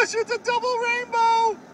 gosh, it's a double rainbow!